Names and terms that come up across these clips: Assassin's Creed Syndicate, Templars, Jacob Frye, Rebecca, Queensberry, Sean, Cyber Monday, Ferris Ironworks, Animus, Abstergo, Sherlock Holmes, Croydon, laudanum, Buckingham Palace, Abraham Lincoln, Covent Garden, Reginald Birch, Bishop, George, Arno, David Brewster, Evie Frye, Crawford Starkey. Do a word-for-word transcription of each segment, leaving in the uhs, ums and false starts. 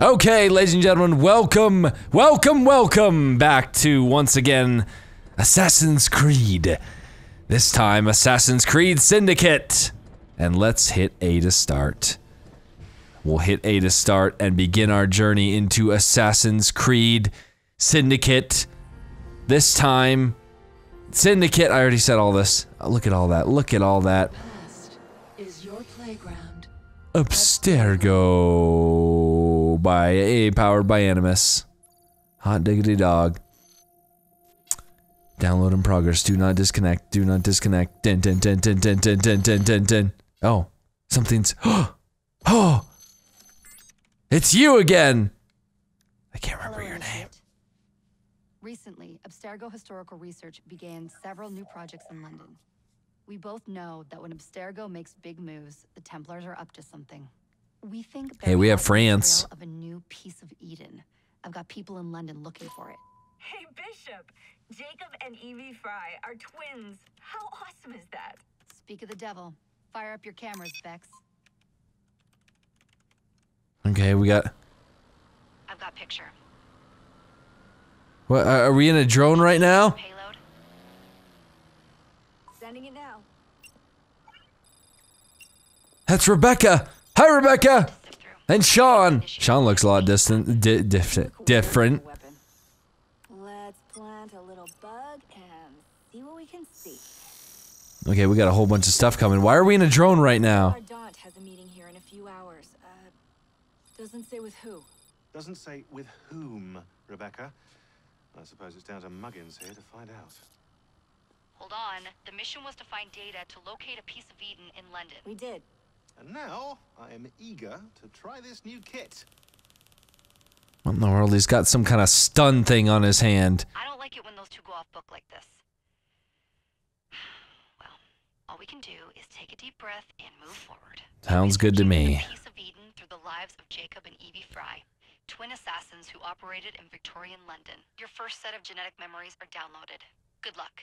Okay, ladies and gentlemen, welcome, welcome, welcome back to, once again, Assassin's Creed. This time, Assassin's Creed Syndicate. And let's hit A to start. We'll hit A to start and begin our journey into Assassin's Creed Syndicate. This time, Syndicate, I already said all this. Oh, look at all that, look at all that. Abstergo by A powered by Animus. Hot diggity dog. Download in progress. Do not disconnect. Do not disconnect. Din din din din din din din din din din. Oh, something's. Oh, it's you again. I can't remember your name. Recently, Abstergo Historical Research began several new projects in London. We both know that when Abstergo makes big moves, the Templars are up to something. We think. Hey, we have France. Of a new piece of Eden. I've got people in London looking for it. Hey, Bishop, Jacob and Evie Frye are twins. How awesome is that? Speak of the devil. Fire up your cameras, Bex. Okay, we got. I've got picture. What? Are we in a drone right now? Sending it now. That's Rebecca. Hi, Rebecca. And Sean. Sean looks a lot distant, di diff different. Let's plant a little bug and see what we can see. Okay, we got a whole bunch of stuff coming. Why are we in a drone right now? Our daunt has a meeting here in a few hours. Uh, doesn't say with who. Doesn't say with whom, Rebecca. I suppose it's down to Muggins here to find out. Hold on. The mission was to find data to locate a piece of Eden in London. We did. And now, I am eager to try this new kit. What in the world? He's got some kind of stun thing on his hand. I don't like it when those two go off book like this. Well, all we can do is take a deep breath and move forward. Sounds good to me. A piece of Eden through the lives of Jacob and Evie Frye, twin assassins who operated in Victorian London. Your first set of genetic memories are downloaded. Good luck.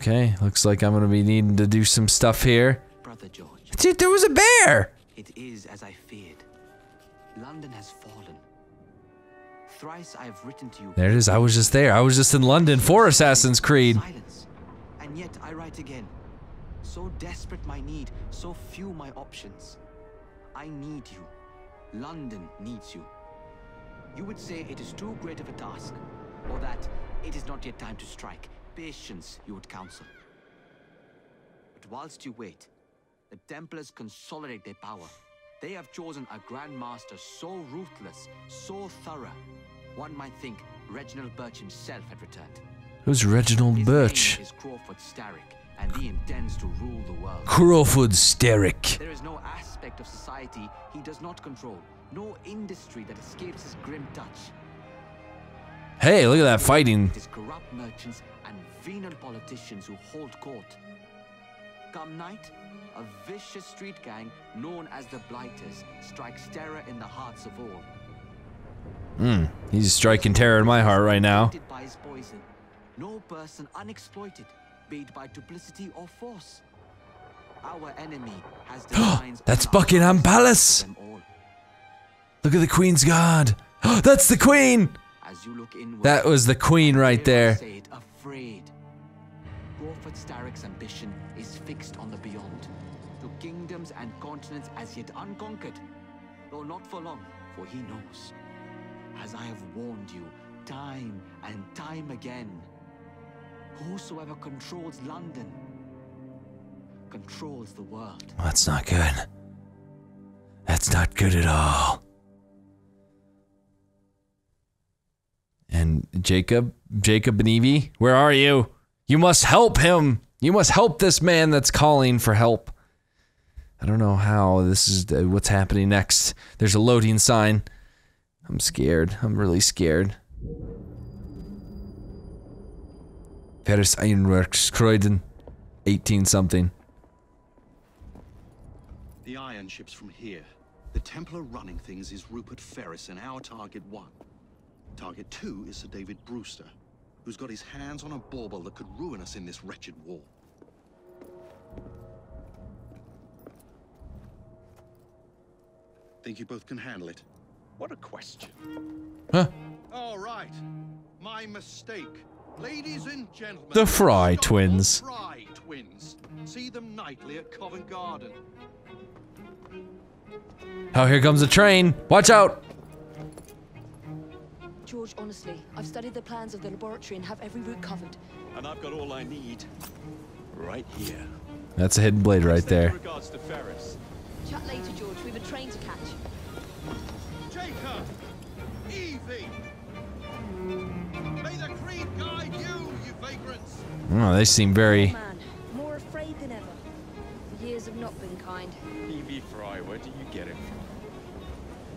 Okay, looks like I'm gonna be needing to do some stuff here. Brother George. Dude, there was a bear! It is as I feared. London has fallen. Thrice I have written to you. There it is, I was just there. I was just in London for Assassin's Creed. Silence. And yet I write again. So desperate my need, so few my options. I need you. London needs you. You would say it is too great of a task, or that it is not yet time to strike. Patience you would counsel. But whilst you wait, the Templars consolidate their power. They have chosen a Grand Master so ruthless, so thorough, one might think Reginald Birch himself had returned. Who's Reginald His Birch? His name is Crawford Starkey, and he intends to rule the world. Crawford Starkey. There is no aspect of society he does not control, no industry that escapes his grim touch. Hey, look at that fighting. It is corrupt merchants and venal politicians who hold court. Come night, a vicious street gang known as the Blighters strikes terror in the hearts of all. Hmm, he's striking terror in my heart right now. By his poison. No person unexploited, be it by duplicity or force. Our enemy has designs. That's Buckingham Palace! Look at the Queen's guard. That's the Queen! As you look inward, that was the Queen right there. Afraid. Crawford Starkey's ambition is fixed on the beyond, to kingdoms and continents as yet unconquered, though not for long, for he knows. As I have warned you, time and time again, whosoever controls London controls the world. Well, that's not good. That's not good at all. And Jacob, Jacob and Evie, where are you? You must help him. You must help this man that's calling for help. I don't know how this is, uh, what's happening next. There's a loading sign. I'm scared. I'm really scared. Ferris Ironworks, Croydon, eighteen something. The iron ship's from here. The Templar running things is Rupert Ferris and our target one. Target two is Sir David Brewster, who's got his hands on a bauble that could ruin us in this wretched war. Think you both can handle it? What a question. Huh? All right. My mistake. Ladies and gentlemen, the Frye Twins. Frye Twins. See them nightly at Covent Garden. Oh, here comes a train. Watch out. George, honestly, I've studied the plans of the laboratory and have every route covered. And I've got all I need right here. That's a hidden blade right there. Regards to Ferris. Chat later, George. We have a train to catch. Jacob! Evie! May the creed guide you, you vagrants! Oh, they seem very... Man, more afraid than ever. The years have not been kind. Evie Frye, where do you get it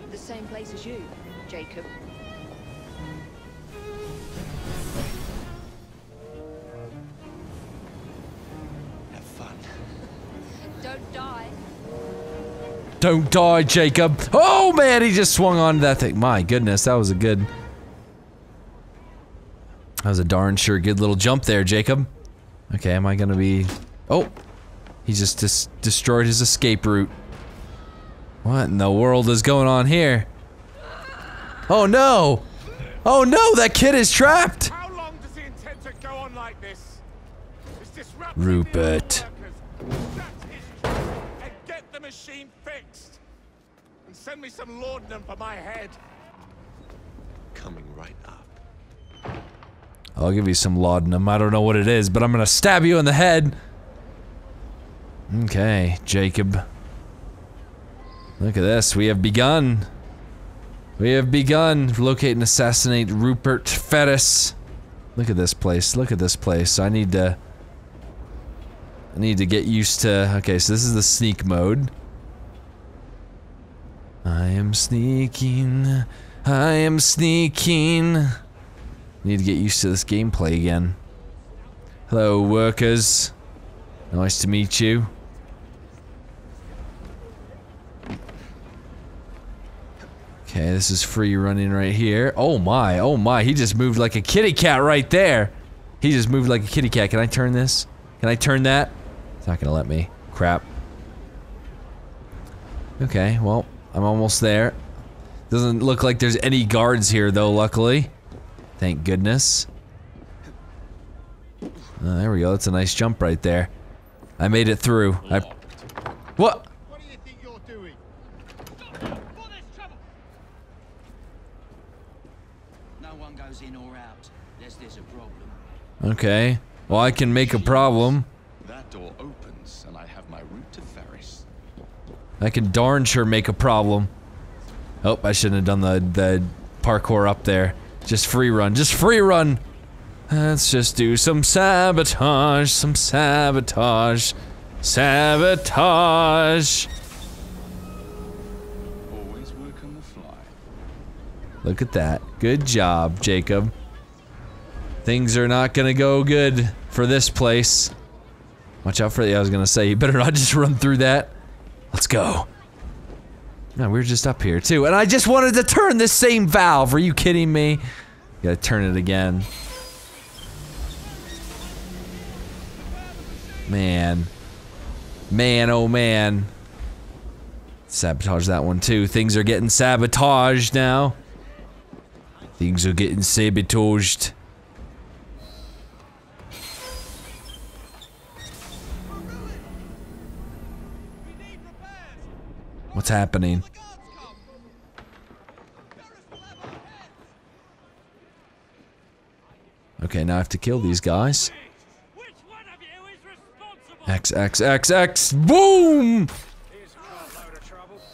from? The same place as you, Jacob. Have fun. Don't die. Don't die, Jacob. Oh, man, he just swung onto that thing. My goodness, that was a good... That was a darn sure good little jump there, Jacob. Okay, am I gonna be... Oh! He just dis destroyed his escape route. What in the world is going on here? Oh, no! Oh, no! That kid is trapped! How long does he intend to go on like this? It's disrupting Rupert. Machine fixed and send me some laudanum for my head. Coming right up. I'll give you some laudanum. I don't know what it is, but I'm gonna stab you in the head. Okay, Jacob. Look at this. We have begun. We have begun. Locate and assassinate Rupert Ferris. Look at this place. Look at this place. I need to. I need to get used to... Okay, so this is the sneak mode. I am sneaking. I am sneaking. Need to get used to this gameplay again. Hello, workers. Nice to meet you. Okay, this is free running right here. Oh my, oh my, he just moved like a kitty cat right there. He just moved like a kitty cat. Can I turn this? Can I turn that? It's not gonna let me. Crap. Okay, well, I'm almost there. Doesn't look like there's any guards here, though, luckily. Thank goodness. Oh, there we go. That's a nice jump right there. I made it through. I... What? What do you think you're doing? Stop before there's trouble. No one goes in or out unless there's a problem. Okay. Well, I can make a problem. That door opens, and I have my route to Ferris. I can darn sure make a problem. Oh, I shouldn't have done the the parkour up there. Just free run, just free run. Let's just do some sabotage, some sabotage, sabotage. Always work on the fly. Look at that. Good job, Jacob. Things are not gonna go good for this place. Watch out for the- I was gonna say, you better not just run through that. Let's go. No, we were just up here too, and I just wanted to turn this same valve, are you kidding me? Gotta turn it again. Man. Man, oh man. Sabotage that one too. Things are getting sabotaged now. Things are getting sabotaged. What's happening? Okay, now I have to kill these guys. X, X, X, X, boom!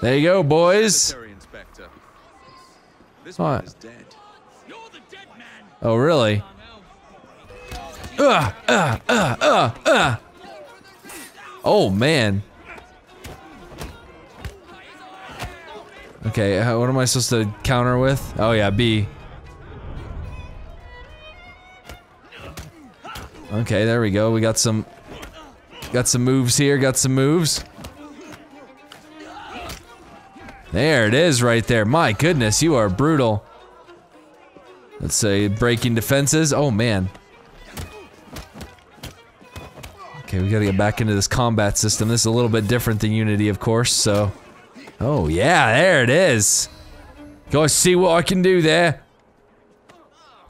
There you go, boys. What? Oh, really? Uh, uh, uh, uh, uh. Oh, man. Okay, what am I supposed to counter with? Oh yeah, B. Okay, there we go. We got some... Got some moves here, got some moves. There it is right there. My goodness, you are brutal. Let's say breaking defenses. Oh man. Okay, we gotta get back into this combat system. This is a little bit different than Unity, of course, so... Oh yeah, there it is. Guys, see what I can do there.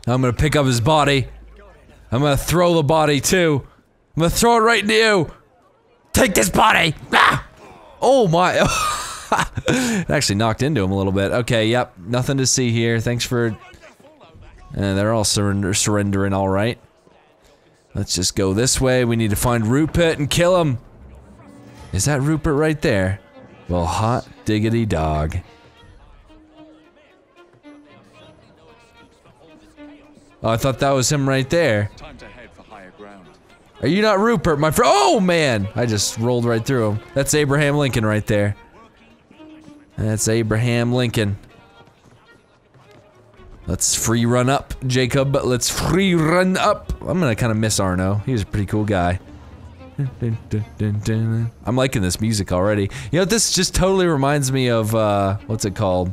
I'm gonna pick up his body. I'm gonna throw the body too. I'm gonna throw it right into you. Take this body! Ah! Oh my. It actually knocked into him a little bit. Okay, yep. Nothing to see here. Thanks for... And they're all surrender surrendering, alright. Let's just go this way. We need to find Rupert and kill him. Is that Rupert right there? Well, hot diggity dog. Oh, I thought that was him right there. Are you not Rupert, my friend? Oh, man! I just rolled right through him. That's Abraham Lincoln right there. That's Abraham Lincoln. Let's free run up, Jacob. Let's free run up. I'm gonna kind of miss Arno. He was a pretty cool guy. I'm liking this music already. You know, this just totally reminds me of, uh, what's it called?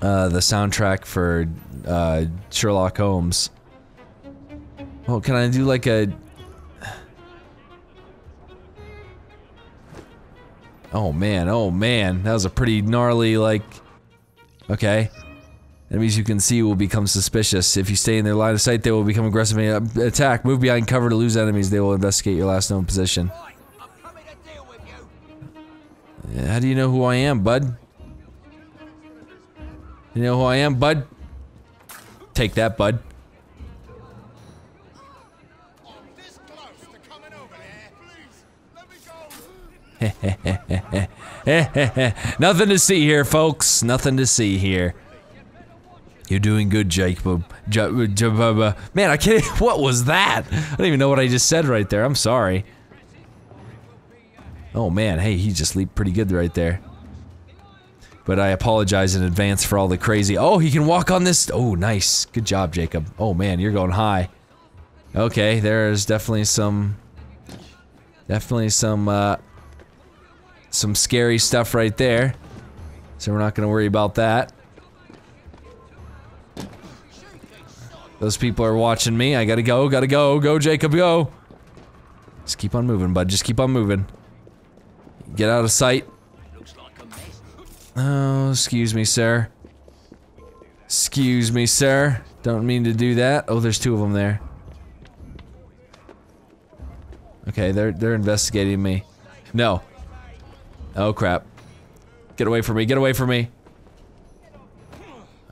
Uh, the soundtrack for, uh, Sherlock Holmes. Oh, can I do like a... Oh man, oh man, that was a pretty gnarly, like... Okay. Enemies you can see will become suspicious. If you stay in their line of sight, they will become aggressive and attack. Move behind cover to lose enemies. They will investigate your last known position. I'm coming to deal with you. How do you know who I am, bud? You know who I am, bud? Take that, bud. Nothing to see here, folks. Nothing to see here. You're doing good, Jacob. Man, I can't. What was that? I don't even know what I just said right there. I'm sorry. Oh man, hey, he just leaped pretty good right there. But I apologize in advance for all the crazy. Oh, he can walk on this. Oh, nice. Good job, Jacob. Oh man, you're going high. Okay, there's definitely some. Definitely some. Uh, Some scary stuff right there. So we're not gonna worry about that. Those people are watching me. I gotta go, gotta go, go Jacob, go! Just keep on moving, bud, just keep on moving. Get out of sight. Oh, excuse me, sir. Excuse me, sir. Don't mean to do that. Oh, there's two of them there. Okay, they're, they're investigating me. No. Oh crap. Get away from me, get away from me.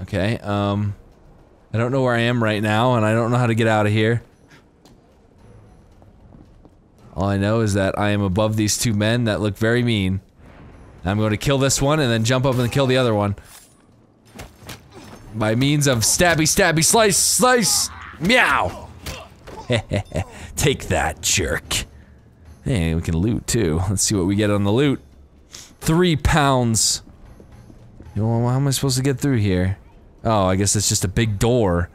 Okay, um... I don't know where I am right now, and I don't know how to get out of here. All I know is that I am above these two men that look very mean. I'm going to kill this one, and then jump up and kill the other one. By means of stabby stabby slice slice! Meow! Take that, jerk. Hey, we can loot too. Let's see what we get on the loot. Three pounds. You know, how am I supposed to get through here? Oh, I guess it's just a big door.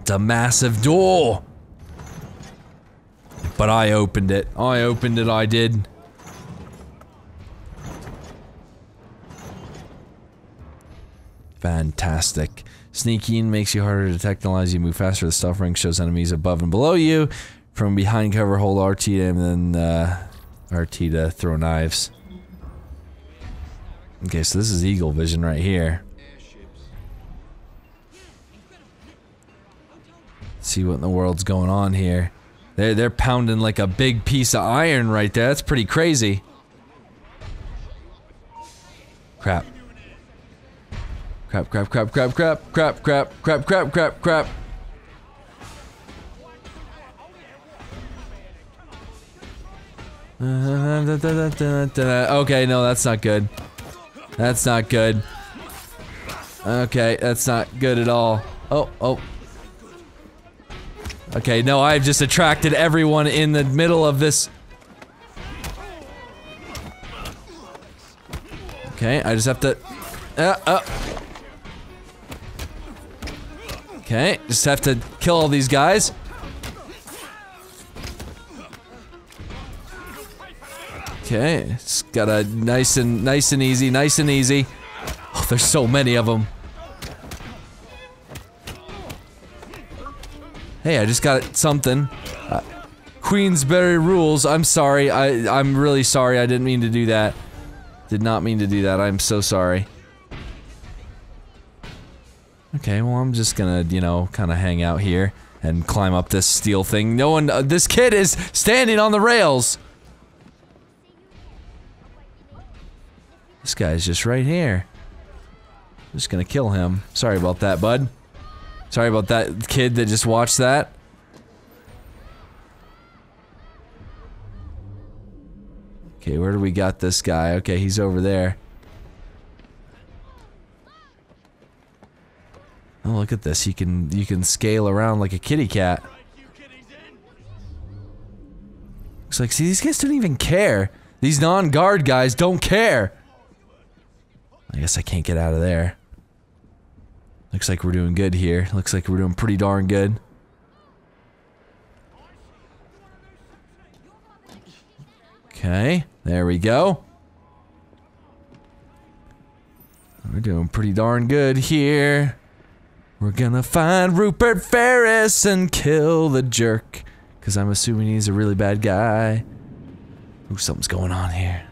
It's a massive door. But I opened it. I opened it, I did. Fantastic. Sneaking makes you harder to detect and allows you to move faster. The stealth ring shows enemies above and below you. From behind cover, hold R T and then, uh... R T to throw knives. Okay, so this is eagle vision right here. Let's see what in the world's going on here. They're, they're pounding like a big piece of iron right there. That's pretty crazy. Crap. Crap, crap, crap, crap, crap, crap, crap, crap, crap, crap, crap. Okay, no, that's not good. That's not good. Okay, that's not good at all. Oh, oh. Okay, no, I've just attracted everyone in the middle of this. Okay, I just have to... Uh, uh. Okay, just have to kill all these guys. Okay, it's got a nice and nice and easy, nice and easy. Oh, there's so many of them. Hey, I just got something. Uh, Queensberry rules. I'm sorry. I I'm really sorry. I didn't mean to do that. Did not mean to do that. I'm so sorry. Okay, well I'm just gonna, you know, kind of hang out here and climb up this steel thing. No one- uh, this kid is standing on the rails! This guy's just right here. I'm just gonna kill him. Sorry about that, bud. Sorry about that kid that just watched that. Okay, where do we got this guy? Okay, he's over there. Oh, look at this. You can you can scale around like a kitty cat. Looks like, see, these guys don't even care. These non-guard guys don't care. I guess I can't get out of there. Looks like we're doing good here. Looks like we're doing pretty darn good. Okay, there we go. We're doing pretty darn good here. We're gonna find Rupert Ferris and kill the jerk. Cause I'm assuming he's a really bad guy. Ooh, something's going on here.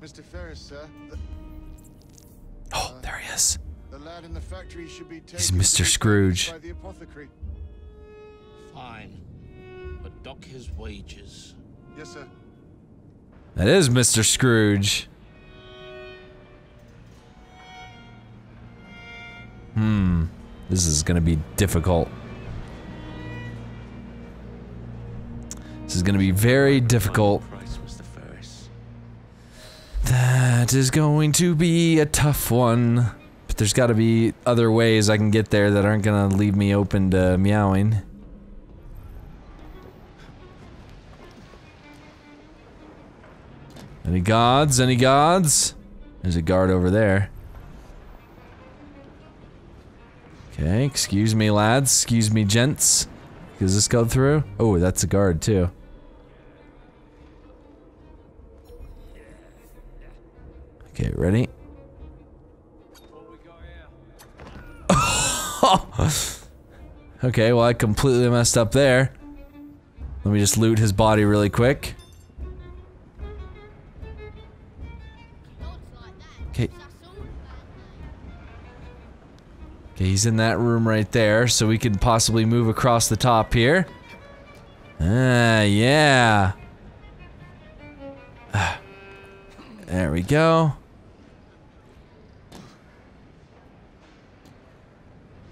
Mister Ferris, sir. The oh, there he is. The lad in the factory should be taken. He's Mister Scrooge. By the apothecary. Fine, but dock his wages. Yes, sir. That is Mister Scrooge. Hmm. This is gonna be difficult. This is gonna be very difficult. That is going to be a tough one. But there's gotta be other ways I can get there that aren't gonna leave me open to meowing. Any gods? Any gods? There's a guard over there. Okay, excuse me lads, excuse me gents. Does this go through? Oh, that's a guard too. Okay, ready? Okay, well I completely messed up there. Let me just loot his body really quick. Okay. Okay, he's in that room right there, so we could possibly move across the top here. Ah, yeah. Ah. There we go.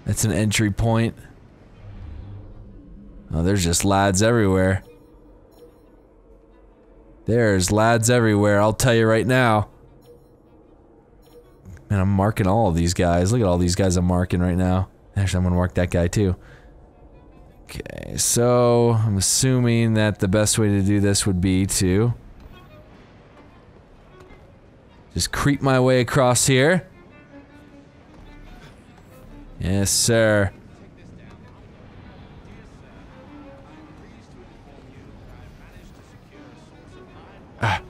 That's an entry point. Oh, there's just lads everywhere. There's lads everywhere, I'll tell you right now. Man, I'm marking all of these guys. Look at all these guys I'm marking right now. Actually, I'm gonna mark that guy too. Okay, so I'm assuming that the best way to do this would be to just creep my way across here. Yes, sir. Ah.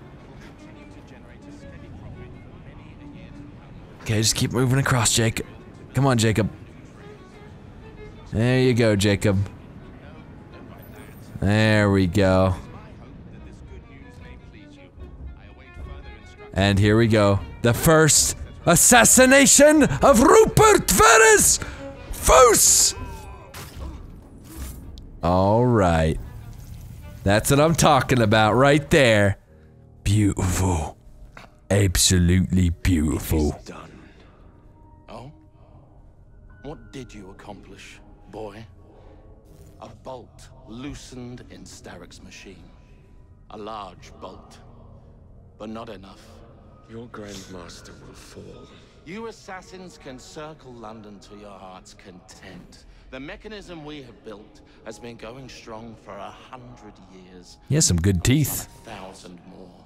Okay, just keep moving across, Jacob. Come on, Jacob. There you go, Jacob. There we go. And here we go. The first assassination of Rupert Ferris! Foos! Alright. That's what I'm talking about right there. Beautiful. Absolutely beautiful. What did you accomplish, boy? A bolt loosened in Starrick's machine. A large bolt, but not enough. Your Grandmaster will fall. You assassins can circle London to your heart's content. The mechanism we have built has been going strong for a hundred years. He has some good teeth. A thousand more.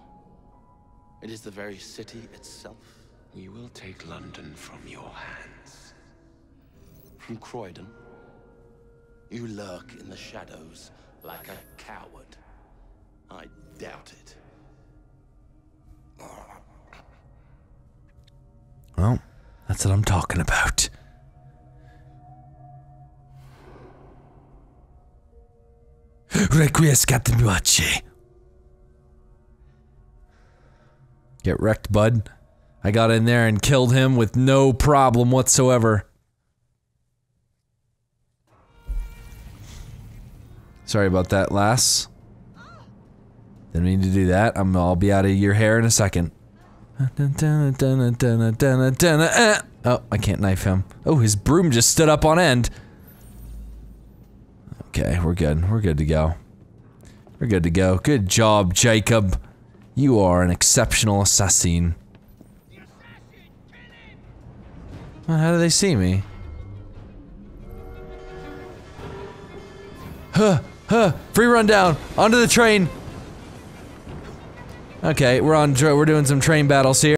It is the very city itself. We will take London from your hands. From Croydon, you lurk in the shadows like a coward. I doubt it. Well, that's what I'm talking about. Requiescat in pace. Get wrecked, bud. I got in there and killed him with no problem whatsoever. Sorry about that, lass. Didn't mean to do that. I'm, I'll be out of your hair in a second. Oh, I can't knife him. Oh, his broom just stood up on end. Okay, we're good. We're good to go. We're good to go. Good job, Jacob. You are an exceptional assassin. Well, how do they see me? Huh, huh, free run down, onto the train. Okay, we're on, we're doing some train battles here.